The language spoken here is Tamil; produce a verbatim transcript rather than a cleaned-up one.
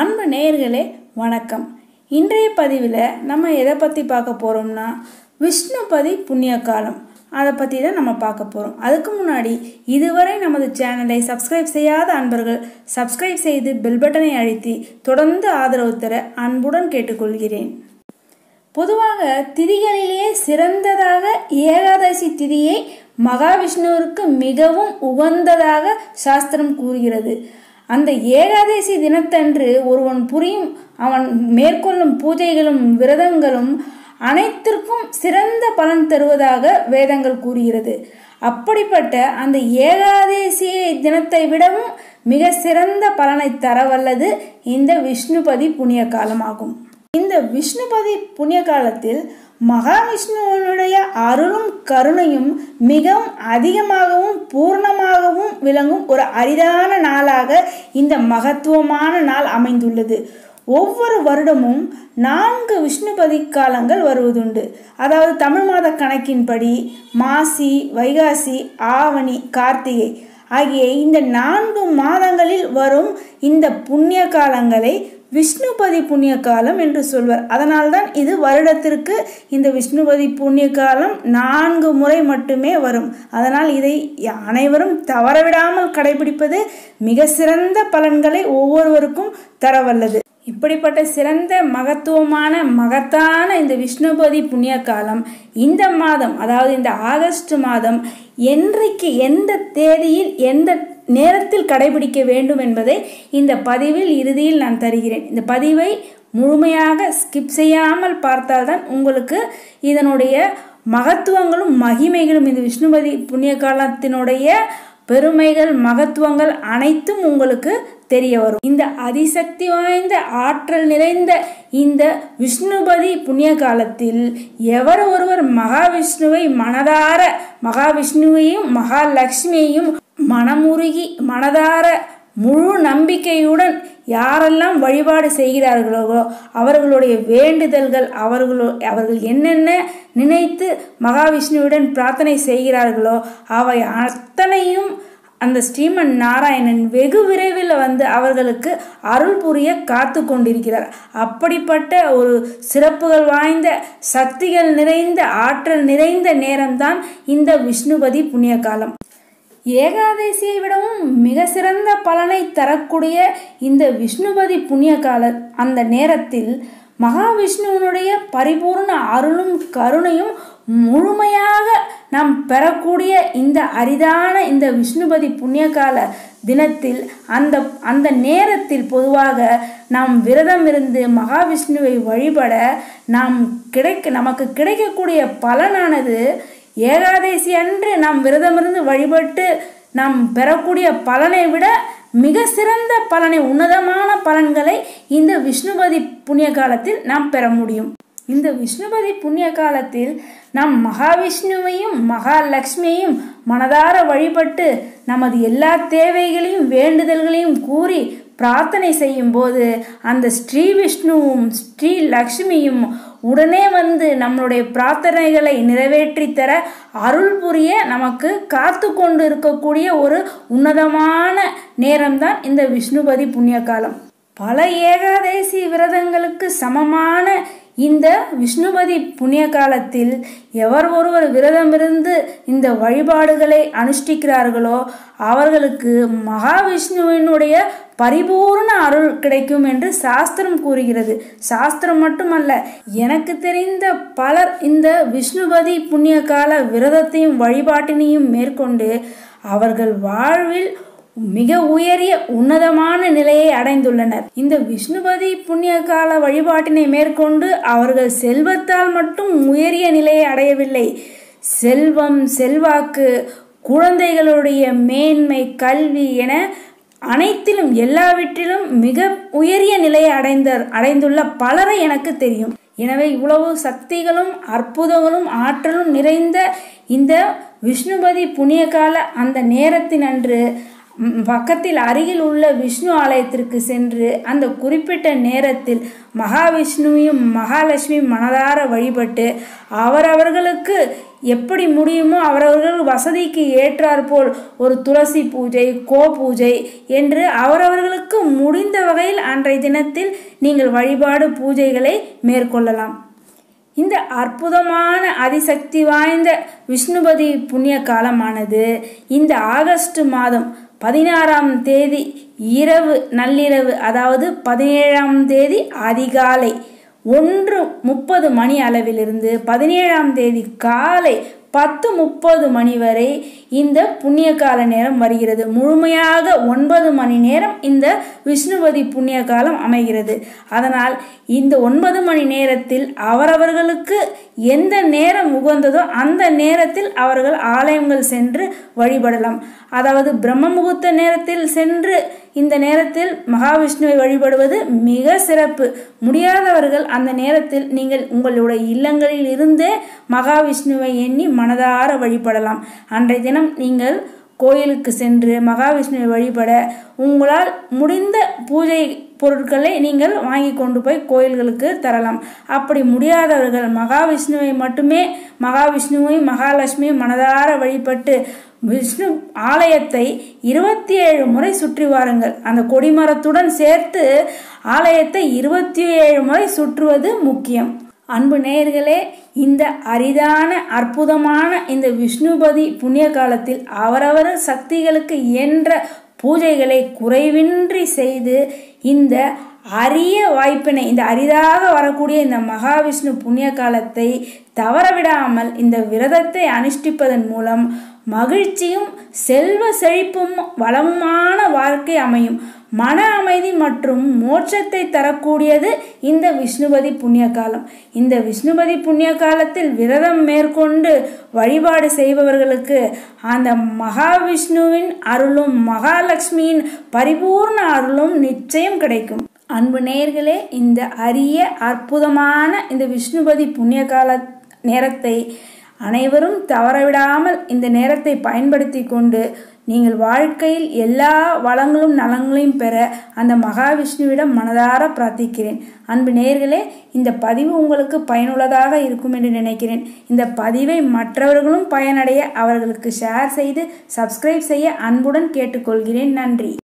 அன்பு நேயர்களே வணக்கம். இன்றைய பதிவில் நம்ம எதை பற்றி பார்க்க போகிறோம்னா விஷ்ணுபதி புண்ணிய காலம், அதை பற்றி தான் நம்ம பார்க்க போகிறோம். அதுக்கு முன்னாடி இதுவரை நமது சேனலை சப்ஸ்கிரைப் செய்யாத அன்பர்கள் சப்ஸ்கிரைப் செய்து பெல் பட்டனை அழுத்தி தொடர்ந்து ஆதரவு தர அன்புடன் கேட்டுக்கொள்கிறேன். பொதுவாக திதிகளிலேயே சிறந்ததாக ஏகாதசி திதியை மகாவிஷ்ணுவிற்கு மிகவும் உகந்ததாக சாஸ்திரம் கூறுகிறது. அந்த ஏகாதசி தினத்தன்று ஒருவன் புரியும் அவன் மேற்கொள்ளும் பூஜைகளும் விரதங்களும் அனைத்திற்கும் சிறந்த பலன் தருவதாக வேதங்கள் கூறுகிறது. அப்படிப்பட்ட அந்த ஏகாதசி தினத்தை விடவும் மிக சிறந்த பலனை தரவல்லது இந்த விஷ்ணுபதி புண்ணிய காலமாகும். இந்த விஷ்ணுபதி புண்ணிய காலத்தில் மகாவிஷ்ணுவனுடைய அருளும் கருணையும் மிகவும் அதிகமாகவும் பூர்ணமாகவும் விளங்கும் ஒரு அரிதான நாளாக இந்த மகத்துவமான நாள் அமைந்துள்ளது. ஒவ்வொரு வருடமும் நான்கு விஷ்ணுபதி காலங்கள் வருவதுண்டு. அதாவது தமிழ் மாத கணக்கின்படி மாசி, வைகாசி, ஆவணி, கார்த்திகை ஆகிய இந்த நான்கு மாதங்களில் வரும் இந்த புண்ணிய காலங்களை விஷ்ணுபதி புண்ணிய காலம் என்று சொல்வர். அதனால்தான் இது வருடத்திற்கு இந்த விஷ்ணுபதி புண்ணிய காலம் நான்கு முறை மட்டுமே வரும். அதனால் இதை அனைவரும் தவறவிடாமல் கடைபிடிப்பது மிக சிறந்த பலன்களை ஒவ்வொருவருக்கும் தரவல்லது. இப்படிப்பட்ட சிறந்த மகத்துவமான மகத்தான இந்த விஷ்ணுபதி புண்ணிய காலம் இந்த மாதம், அதாவது இந்த ஆகஸ்ட் மாதம் என்றைக்கு, எந்த தேதியில், எந்த நேரத்தில் கடைபிடிக்க வேண்டும் என்பதை இந்த பதிவில் இறுதியில் நான் தருகிறேன். இந்த பதிவை முழுமையாக ஸ்கிப் செய்யாமல் பார்த்தால்தான் உங்களுக்கு இதனுடைய மகத்துவங்களும் மகிமைகளும், இந்த விஷ்ணுபதி புண்ணிய காலத்தினுடைய பெருமைகள் மகத்துவங்கள் அனைத்தும் உங்களுக்கு தெரிய வரும். இந்த அதிசக்தி வாய்ந்த ஆற்றல் நிறைந்த இந்த விஷ்ணுபதி புண்ணிய காலத்தில் எவர் ஒருவர் மகாவிஷ்ணுவை மனதார, மகாவிஷ்ணுவையும் மகாலட்சுமியையும் மனமுருகி மனதார முழு நம்பிக்கையுடன் யாரெல்லாம் வழிபாடு செய்கிறார்களோ அவர்களுடைய வேண்டுதல்கள், அவர்களோ அவர்கள் என்னென்ன நினைத்து மகாவிஷ்ணுவுடன் பிரார்த்தனை செய்கிறார்களோ அவை அத்தனையும் அந்த ஸ்ரீமன் நாராயணன் வெகு விரைவில் வந்து அவர்களுக்கு அருள் புரிய காத்து கொண்டிருக்கிறார். அப்படிப்பட்ட ஒரு சிறப்புகள் வாய்ந்த, சக்திகள் நிறைந்த, ஆற்றல் நிறைந்த நேரம்தான் இந்த விஷ்ணுபதி புண்ணிய காலம். ஏகாதசியை விடவும் மிக சிறந்த பலனை தரக்கூடிய இந்த விஷ்ணுபதி புண்ணிய கால அந்த நேரத்தில் மகாவிஷ்ணுவனுடைய பரிபூர்ண அருளும் கருணையும் முழுமையாக நாம் பெறக்கூடிய இந்த அரிதான இந்த விஷ்ணுபதி புண்ணிய கால தினத்தில் அந்த அந்த நேரத்தில் பொதுவாக நாம் விரதம் இருந்து மகாவிஷ்ணுவை வழிபட நாம் கிடைக்க நமக்கு கிடைக்கக்கூடிய பலனானது, ஏகாதசி அன்று நாம் விரதமிருந்து வழிபட்டு நாம் பெறக்கூடிய பலனை விட மிக சிறந்த பலனை, உன்னதமான பலன்களை இந்த விஷ்ணுபதி புண்ணிய காலத்தில் நாம் பெற முடியும். இந்த விஷ்ணுபதி புண்ணிய காலத்தில் நாம் மகாவிஷ்ணுவையும் மகாலட்சுமியையும் மனதார வழிபட்டு நமது எல்லா தேவைகளையும் வேண்டுதல்களையும் கூறி பிரார்த்தனை செய்யும் போது அந்த ஸ்ரீ விஷ்ணுவும் ஸ்ரீ லக்ஷ்மியும் உடனே வந்து நம்மளுடைய பிரார்த்தனைகளை நிறைவேற்றி தர அருள் புரிய நமக்கு காத்து கொண்டு இருக்கக்கூடிய ஒரு உன்னதமான நேரம்தான் இந்த விஷ்ணுபதி புண்ணிய காலம். பல ஏகாதசி விரதங்களுக்கு சமமான இந்த விஷ்ணுபதி புண்ணிய காலத்தில் எவர் ஒருவர் விரதமிருந்து இந்த வழிபாடுகளை அனுஷ்டிக்கிறார்களோ அவர்களுக்கு மகாவிஷ்ணுவினுடைய பரிபூர்ண அருள் கிடைக்கும் என்று சாஸ்திரம் கூறுகிறது. சாஸ்திரம் மட்டுமல்ல, எனக்கு தெரிந்த பலர் இந்த விஷ்ணுபதி புண்ணிய கால விரதத்தையும் வழிபாட்டினையும் மேற்கொண்டு அவர்கள் வாழ்வில் மிக உயரிய உன்னதமான நிலையை அடைந்துள்ளனர். இந்த விஷ்ணுபதி புண்ணிய கால வழிபாட்டினை மேற்கொண்டு அவர்கள் செல்வத்தால் மட்டும் உயரிய நிலையை அடையவில்லை, செல்வம், செல்வாக்கு, குழந்தைகளுடைய மேன்மை, கல்வி என அனைத்திலும் எல்லாவற்றிலும் மிக உயரிய நிலையை அடைந்த அடைந்துள்ள பலரை எனக்கு தெரியும். எனவே இவ்வளவு சக்திகளும் அற்புதங்களும் ஆற்றலும் நிறைந்த இந்த விஷ்ணுபதி புண்ணிய கால அந்த நேரத்தின் அன்று பக்கத்தில் அருகில் உள்ள விஷ்ணு ஆலயத்திற்கு சென்று அந்த குறிப்பிட்ட நேரத்தில் மகாவிஷ்ணுவையும் மகாலட்சுமியும் மனதார வழிபட்டு அவரவர்களுக்கு எப்படி முடியுமோ அவரவர்கள் வசதிக்கு ஏற்றாற்போல் ஒரு துளசி பூஜை, கோ பூஜை என்று அவரவர்களுக்கு முடிந்த வகையில் அன்றைய தினத்தில் நீங்கள் வழிபாடு பூஜைகளை மேற்கொள்ளலாம். இந்த அற்புதமான அதிசக்தி வாய்ந்த விஷ்ணுபதி புண்ணிய காலமானது இந்த ஆகஸ்ட் மாதம் பதினாறாம் தேதி இரவு நள்ளிரவு, அதாவது பதினேழாம் தேதி அதிகாலை ஒன்று முப்பது மணி அளவிலிருந்து பதினேழாம் தேதி காலை பத்து முப்பது மணி வரை இந்த புண்ணிய கால நேரம் வருகிறது. முழுமையாக ஒன்பது மணி நேரம் இந்த விஷ்ணுபதி புண்ணிய காலம் அமைகிறது. அதனால் இந்த ஒன்பது மணி நேரத்தில் அவரவர்களுக்கு எந்த நேரம் உகந்ததோ அந்த நேரத்தில் அவர்கள் ஆலயங்கள் சென்று வழிபடலாம். அதாவது பிரம்ம முகூர்த்த நேரத்தில் சென்று இந்த நேரத்தில் மகாவிஷ்ணுவை வழிபடுவது மிக சிறப்பு. முடியாதவர்கள் அந்த நேரத்தில் நீங்கள் உங்களுடைய இல்லங்களில் இருந்தே மகாவிஷ்ணுவை எண்ணி மனதார வழிபடலாம். அன்றைய தினம் நீங்கள் கோயிலுக்கு சென்று மகாவிஷ்ணுவை வழிபட உங்களால் முடிந்த பூஜை பொருட்களை நீங்கள் வாங்கி கொண்டு போய் கோயில்களுக்கு தரலாம். அப்படி முடியாதவர்கள் மகாவிஷ்ணுவை மட்டுமே, மகாவிஷ்ணுவையும் மகாலட்சுமியும் மனதார வழிபட்டு விஷ்ணு ஆலயத்தை இருபத்தி ஏழு முறை சுற்றி வாருங்கள். அந்த கொடிமரத்துடன் சேர்த்து ஆலயத்தை இருபத்தி ஏழு முறை சுற்றுவது முக்கியம். அன்பு நேயர்களே, இந்த அரிதான அற்புதமான இந்த விஷ்ணுபதி புண்ணிய காலத்தில் அவரவர் சக்திகளுக்கு என்ற பூஜைகளை குறைவின்றி செய்து இந்த அரிய வாய்ப்பினை, இந்த அரிதாக வரக்கூடிய இந்த மகாவிஷ்ணு புண்ணிய காலத்தை தவறவிடாமல் இந்த விரதத்தை அனுஷ்டிப்பதன் மூலம் மகிழ்ச்சியும் செல்வ செழிப்பும் வளமான வாழ்க்கை அமையும். மன அமைதி மற்றும் மோட்சத்தை தரக்கூடியது இந்த விஷ்ணுபதி புண்ணிய காலம். இந்த விஷ்ணுபதி புண்ணிய காலத்தில் விரதம் மேற்கொண்டு வழிபாடு செய்பவர்களுக்கு அந்த மகாவிஷ்ணுவின் அருளும் மகாலட்சுமியின் பரிபூர்ண அருளும் நிச்சயம் கிடைக்கும். அன்பு நேயர்களே, இந்த அரிய அற்புதமான இந்த விஷ்ணுபதி புண்ணிய கால நேரத்தை அனைவரும் தவறவிடாமல் இந்த நேரத்தை பயன்படுத்தி கொண்டு நீங்கள் வாழ்க்கையில் எல்லா வளங்களும் நலங்களையும் பெற அந்த மகாவிஷ்ணுவிடம் மனதார பிரார்த்திக்கிறேன். அன்பு நேயர்களே, இந்த பதிவு உங்களுக்கு பயனுள்ளதாக இருக்கும் என்று நினைக்கிறேன். இந்த பதிவை மற்றவர்களும் பயனடைய அவர்களுக்கு ஷேர் செய்து சப்ஸ்கிரைப் செய்ய அன்புடன் கேட்டுக்கொள்கிறேன். நன்றி.